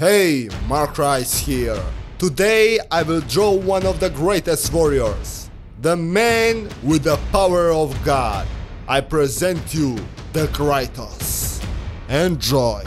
Hey, Mark Rice here. Today I will draw one of the greatest warriors, the man with the power of God. I present you the Kratos. Enjoy!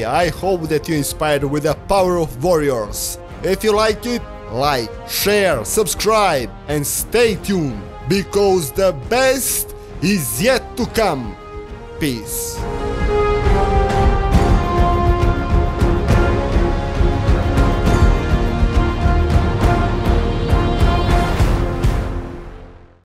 today. I hope that you inspired with the power of warriors. If you like it, like, share, subscribe and stay tuned, because the best is yet to come. Peace.